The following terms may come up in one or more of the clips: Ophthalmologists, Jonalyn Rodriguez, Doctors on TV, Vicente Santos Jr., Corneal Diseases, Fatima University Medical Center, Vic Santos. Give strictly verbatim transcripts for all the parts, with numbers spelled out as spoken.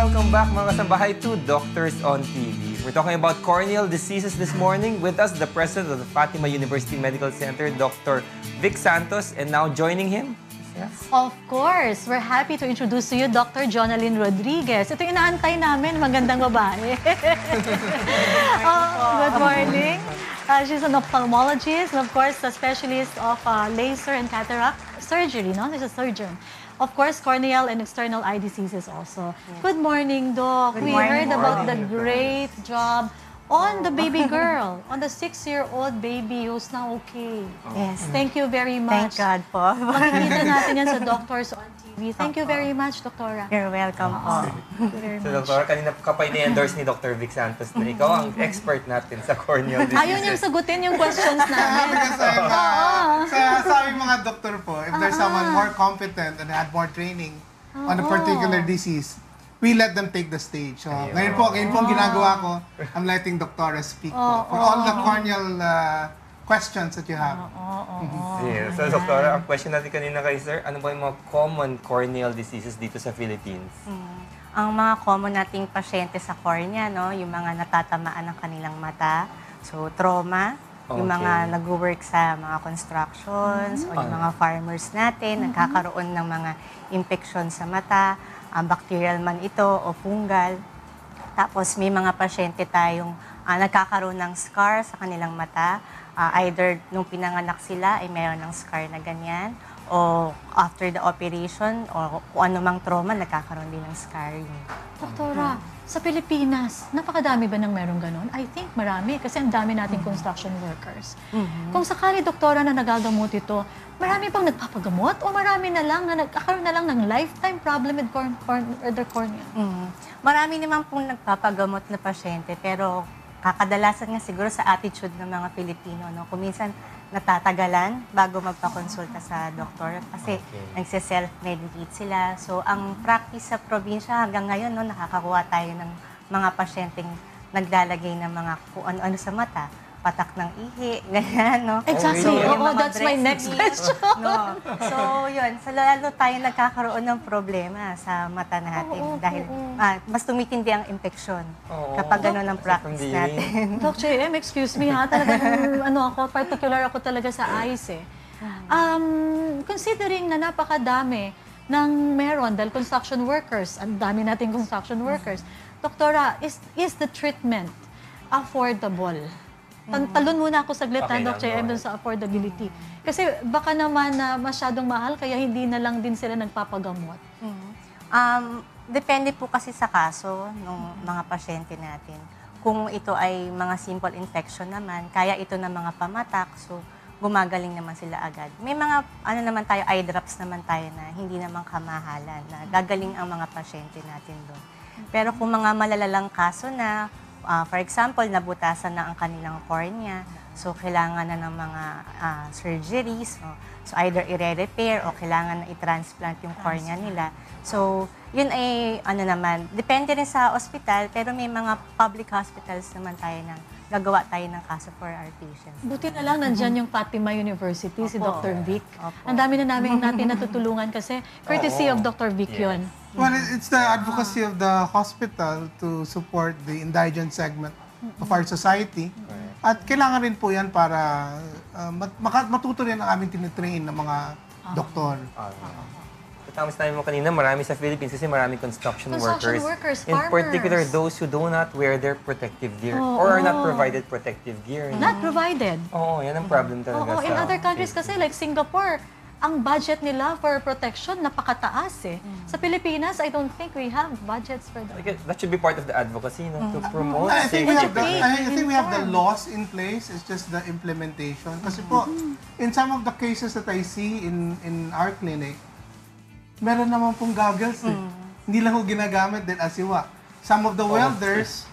welcome back mga kasambahay to Doctors on T V. We're talking about corneal diseases this morning. With us, the president of the Fatima University Medical Center, Doctor Vic Santos, and now joining him. Yes. Of course, we're happy to introduce to you Doctor Jonalyn Rodriguez. Ito yung inaantay namin, magandang babae. Oh, good morning. Uh, she's an ophthalmologist and of course a specialist of uh, laser and cataract surgery, no? She's a surgeon. Of course, corneal and external eye diseases also. Yes. Good morning, Doc. Good we morning, heard morning. about the great job on the baby girl, on the six-year-old baby who's now okay. Oh. Yes. Thank you very much. Thank God po. Makikita natin yan sa Doctors on T V. Thank you very much, Doctora. You're welcome po. So, Doctora, kanina po kapay ni-endorse ni Doctor Vic Santos na ikaw ang expert natin sa corneal diseases. Ayaw niyang sagutin yung questions namin. Kaya sabi mga doktor po, if there's someone more competent and had more training on a particular disease, we let them take the stage. So, ngayon po, ngayon po ang ginagawa ko, I'm letting Doctora speak po for all the corneal questions that you have. Yeah. So, Doctora, ang question natin kanina kay Sir, ano ba yung mga common corneal diseases dito sa Philippines? Ang mga common nating pasyente sa cornea, no, yung mga natatamaan ng kanilang mata, so trauma, yung mga nag-work sa mga constructions, o yung mga farmers natin, nagkakaroon ng mga infection sa mata, Um, bacterial man ito o fungal. Tapos may mga pasyente tayong uh, nagkakaroon ng scar sa kanilang mata. Uh, either nung pinanganak sila ay mayroon ng scar na ganyan o after the operation o kung anumang trauma, nagkakaroon din ng scarring. Doktora, hmm. sa Pilipinas, napakadami ba nang meron ganon? I think marami kasi ang dami nating mm-hmm. construction workers. Mm-hmm. Kung sakali, Doktora, na nagagamot ito, marami bang nagpapagamot o marami na lang na nagkakaroon na lang ng lifetime problem with corn, corn, their cornea? Mm-hmm. Marami naman pong nagpapagamot na pasyente pero kakadalasan nga siguro sa attitude ng mga Pilipino. No? Kung minsan natatagalan bago magpakonsulta sa doktor kasi okay. nagse-self-medicate sila. So ang practice sa probinsya hanggang ngayon, no, nakakakuha tayo ng mga pasyenteng naglalagay ng mga kung ano-ano sa mata. Patak ng ihi, ganyan, no? Exactly. So, oh, that's my next question. No. So, yun. So, lalo tayo nagkakaroon ng problema sa mata natin oh, okay, dahil oh. ah, mas tumitindi ang infection oh, kapag gano'n ang practice hindi. natin. Doc J M, excuse me ha, talagang ano ako, particular ako talaga sa eyes eh. Um, considering na napakadami ng meron dahil construction workers, ang dami nating construction workers, Doktora, is, is the treatment affordable? Talon muna ako saglit okay, na, Doc J M, dun sa affordability. Kasi baka naman na uh, masyadong mahal, kaya hindi na lang din sila nagpapagamot. Mm-hmm. um, depende po kasi sa kaso ng mga pasyente natin. Kung ito ay mga simple infection naman, kaya ito ng mga pamatak, so gumagaling naman sila agad. May mga, ano naman tayo, eye drops naman tayo na hindi naman kamahalan, na gagaling ang mga pasyente natin doon. Pero kung mga malalalang kaso na, Uh, for example, nabutasan na ang kanilang cornea, so kailangan na ng mga uh, surgeries, no? So either i-re-repair o kailangan na i-transplant yung cornea nila. So yun ay ano naman, depende rin sa hospital, pero may mga public hospitals naman tayo na gagawa tayo ng kaso for our patients. Buti na lang nandyan mm-hmm. yung Fatima University, Opo. si Doctor Vic. Ang dami na namin natin natutulungan kasi courtesy oh, oh. of Doctor Vic yes. yun. Well, it's the advocacy of the hospital to support the indigent segment of our society. At kailangan rin po yan para uh, mat matuto rin ang aming tinitrain ng mga doktor. Tama sinabi mo kanina, marami sa Philippines kasi marami construction, construction workers, workers in particular those who do not wear their protective gear oh, or are oh. not provided protective gear. Not mm-hmm. provided? Oo, oh, yan ang problem talaga. Oh, oh. In other countries kasi like Singapore, ang budget nila for protection napakataas eh. Mm. Sa Pilipinas, I don't think we have budgets for that. That should be part of the advocacy, no? Mm. To promote I think, we have, the, I think we have the laws in place, it's just the implementation. Kasi po, in some of the cases that I see in in our clinic, meron naman pong goggles eh. Mm. Hindi lang ho ginagamit din asiwa. Some of the welders,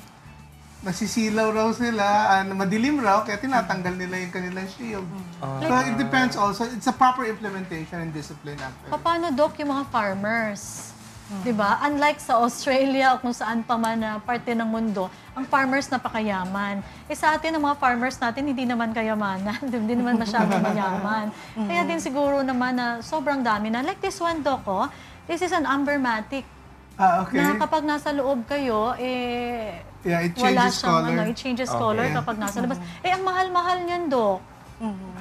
nasisilaw raw sila, uh, madilim raw, kaya tinatanggal nila yung kanilang shield. Uh, so it depends also, it's a proper implementation and discipline after. Paano, Doc, yung mga farmers? Uh-huh. Diba? Unlike sa Australia o kung saan pa man na parte ng mundo, ang farmers napakayaman. Eh sa atin, ang mga farmers natin, hindi naman kayamanan. Hindi naman masyadong mayaman. Uh-huh. Kaya din siguro naman na sobrang dami na. Like this one, Doc, oh, this is an ambermatic. Ah, okay. Na kapag nasa loob kayo, eh, yeah, it wala siyang color. Ano, it changes okay. color kapag nasa labas. Eh, ang mahal-mahal niyan, Dok. Mm-hmm.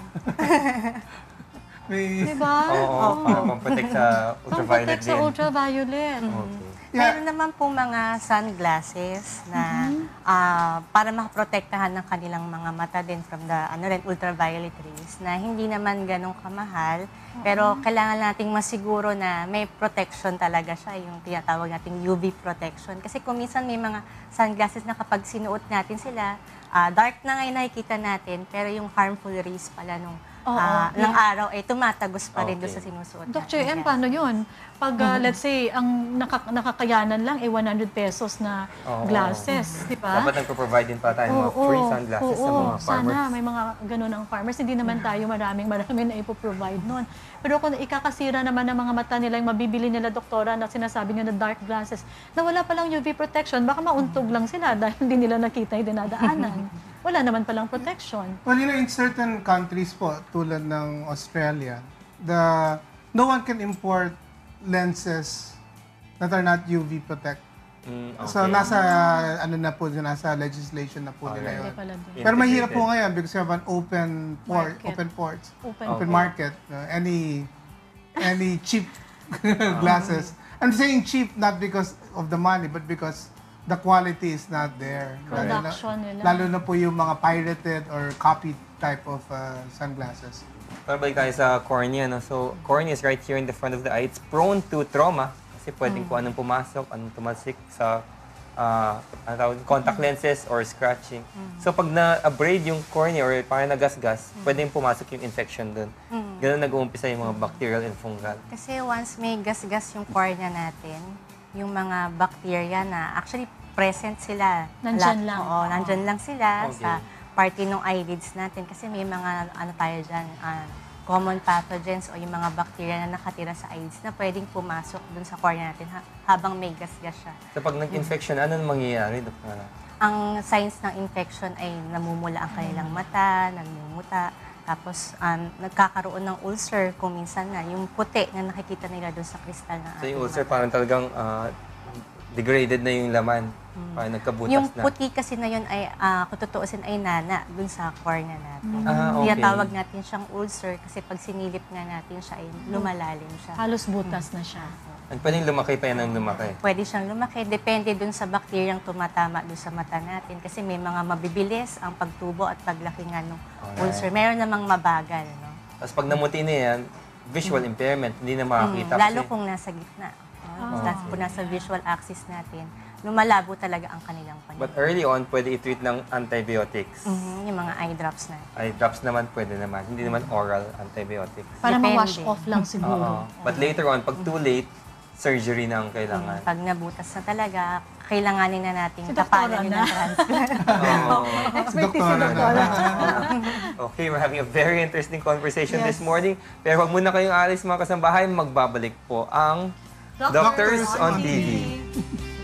May... Diba? Oo, oh. Para pang-protect sa ultraviolet pang din. Sa ultraviolet. Okay. Yeah. Mayroon naman po mga sunglasses na mm-hmm. uh, para makaprotektahan ng kanilang mga mata din from the ano rin, ultraviolet rays na hindi naman ganun kamahal. Uh-huh. Pero kailangan nating masiguro na may protection talaga siya, yung tinatawag nating U V protection. Kasi kung minsan may mga sunglasses na kapag sinuot natin sila, uh, dark na ngayon nakikita natin, pero yung harmful rays pala nung Oh, uh, okay. ng araw, eh, tumatagos pa rin okay. doon sa sinusuot. Doc J M, paano yun? Pag, uh, mm-hmm. let's say, ang nakak nakakayanan lang, eh, one hundred pesos na oh, glasses, oh. di ba? Dapat nagpo-provide din pa tayo oh, mga free sunglasses oh, sa mga oh, farmers. Sana, may mga ganun ang farmers. Hindi naman tayo maraming maraming na ipoprovide nun. Pero kung ikakasira naman ng mga mata nila, yung mabibili nila, doktora, na sinasabi nyo na dark glasses, na wala palang U V protection, baka mauntog lang sila dahil hindi nila nakita yung dinadaanan. Wala naman palang protection. Well, you know, in certain countries po, tulad ng Australia, the no one can import lenses that are not U V protect. Mm, okay. So, nasa, ano na po, nasa legislation na po okay. nila yun. Pero mahirap po ngayon because you have an open port, market. open ports, open, open market, uh, any, any cheap glasses. I'm saying cheap not because of the money, but because the quality is not there. Production nila. Lalo na po yung mga pirated or copied type of uh, sunglasses. Balik tayo sa cornea, no? So, cornea is right here in the front of the eye. It's prone to trauma kasi pwedeng mm. kung anong pumasok, anong tumalsik sa uh, ano tawag, contact lenses or scratching. Mm. So, pag na-abrade yung cornea or parang nagasgas, mm. pwedeng pumasok yung infection dun. Mm. Ganun nag-uumpisa yung mga bacterial and fungal. Kasi once may gasgas yung cornea natin, yung mga bacteria na actually present sila. Nandyan lang. Oo, nandyan lang sila okay. sa parte ng eyelids natin. Kasi may mga ano tayo dyan, uh, common pathogens o yung mga bacteria na nakatira sa eyelids na pwedeng pumasok dun sa cornea natin ha habang may gasgas siya. So pag nag-infection, mm. ano mangyayari? Ang signs ng infection ay namumula ang kanilang mata, namumuta. Tapos, um, nagkakaroon ng ulcer kung minsan na. Yung puti na nakikita nila doon sa kristal na So, yung ulcer mata. Parang talagang uh, degraded na yung laman. Mm. Parang nagkabutas yung na. Yung puti kasi na yun ay, uh, kung tutuusin, ay nana doon sa cornea natin. Mm. Ah, okay. Tinatawag natin siyang ulcer kasi pag sinilip nga natin siya, ay lumalalim siya. Halos butas mm. na siya. At pwedeng lumaki pa yan ang lumaki? Pwede siyang lumaki. Depende dun sa bakteryang tumatama dun sa mata natin. Kasi may mga mabibilis ang pagtubo at paglaki nga ng okay. ulcer. Meron namang mabagal. No? Tapos pag namuti na yan, visual mm. impairment, hindi na makakita. Mm. Lalo kasi... kung nasa gitna. Oh. Lalo okay. kung nasa visual axis natin, lumalabo talaga ang kanilang paningin. But early on, pwede i-treat ng antibiotics. Mm-hmm. Yung mga eye drops na. Eye drops naman pwede naman. Hindi naman oral antibiotics. Para ma-wash off lang siguro. Uh-oh. But later on, pag too late, surgery na ang kailangan. Pag nabutas na talaga, kailanganin na nating si tapalan yung transplant. oh. Expertise si Doktora. Okay, we're having a very interesting conversation yes. this morning. Pero huwag muna kayong alis mga kasambahay, magbabalik po ang Doctors, Doctors on T V.